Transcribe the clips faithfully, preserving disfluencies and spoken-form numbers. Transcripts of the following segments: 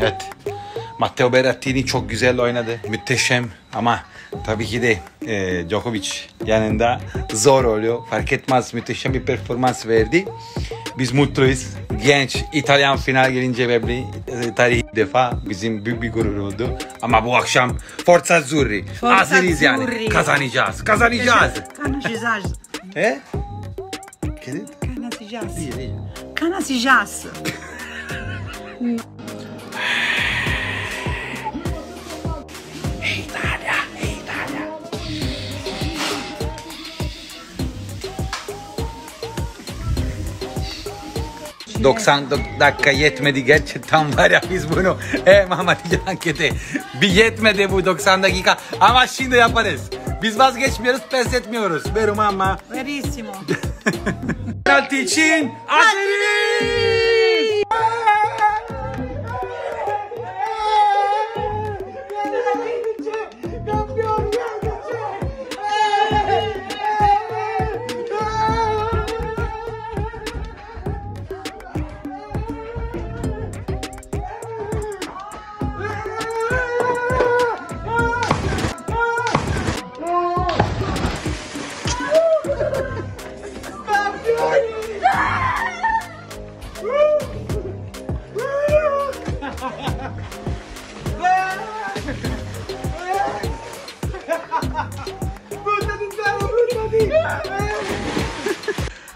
Evet. Matteo Berrettini çok güzel oynadı. Müthişem ama tabii ki de e, Djokovic yanında zor oluyor. Fark etmez, müthişem bir performans verdi. Biz mutluyuz. Genç İtalyan final gelince bebli tarihi defa bizim büyük bir gurur oldu. Ama bu akşam Forza Azzurri. Hazırız yani. Kazanacağız. Kazanacağız. Kazanacağız. He? Kazanacağız. Kazanacağız. doksan dakika yetmedi gerçekten, var ya biz bunu e Mahmatici ankete bir yetmedi bu doksan dakika ama şimdi yaparız. Biz vazgeçmiyoruz, pes etmiyoruz. Verum ama. Verissimo. Penaltı için hazırız.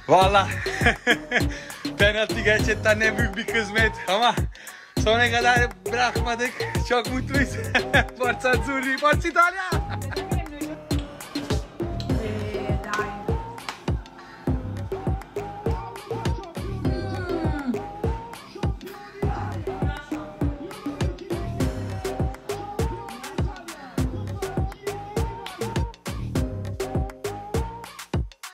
Valla penaltı gerçekten ne büyük bir kısmet ama sonuna kadar bırakmadık. Çok mutluyuz. Forza Azzurri, Forza İtalya.